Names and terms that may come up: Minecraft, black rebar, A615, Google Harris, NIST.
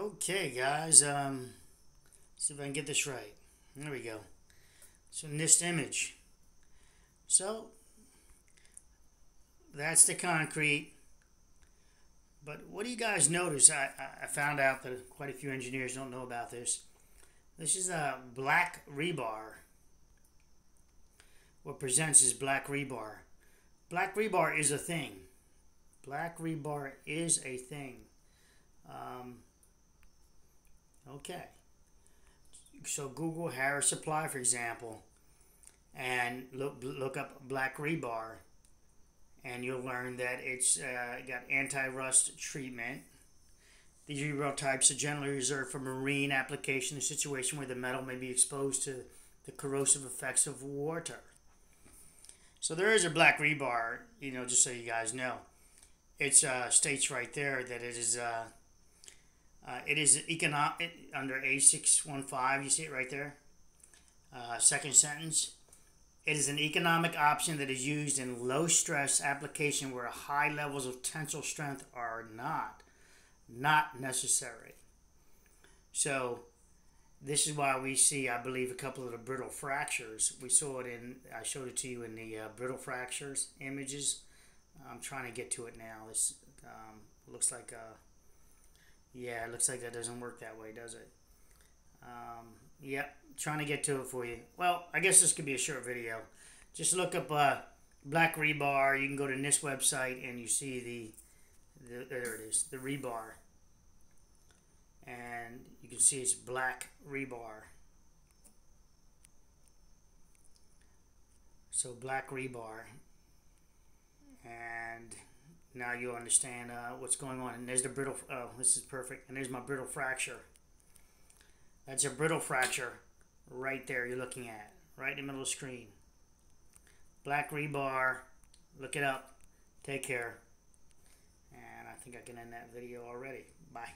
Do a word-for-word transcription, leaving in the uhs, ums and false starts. Okay, guys, um, see if I can get this right. There we go. So NIST image. So that's the concrete. But what do you guys notice? I, I found out that quite a few engineers don't know about this. This is a black rebar. What presents is black rebar. Black rebar is a thing. Black rebar is a thing. Um, okay. So Google Harris apply, for example, and look, look up black rebar, and you'll learn that it's uh, got anti-rust treatment. These rebar types are generally reserved for marine application, a situation where the metal may be exposed to the corrosive effects of water. So there is a black rebar, you know, just so you guys know. It uh, states right there that it is uh, uh, it is economic under A six one five. You see it right there. Uh, second sentence. It is an economic option that is used in low-stress application where high levels of tensile strength are not not necessary. So this is why we see, I believe, a couple of the brittle fractures. We saw it in. I showed it to you in the uh, brittle fractures images. I'm trying to get to it now. This um, looks like a, yeah, it looks like that doesn't work that way, does it? Um, yep, trying to get to it for you. Well, I guess this could be a short video. Just look up uh, black rebar. You can go to NIST website and you see the, the, there it is, the rebar. And you can see it's black rebar. So black rebar. And now you'll understand uh, what's going on. And there's the brittle, oh, this is perfect. And there's my brittle fracture. That's a brittle fracture right there you're looking at, right in the middle of the screen. Black rebar, look it up. Take care. And I think I can end that video already. Bye.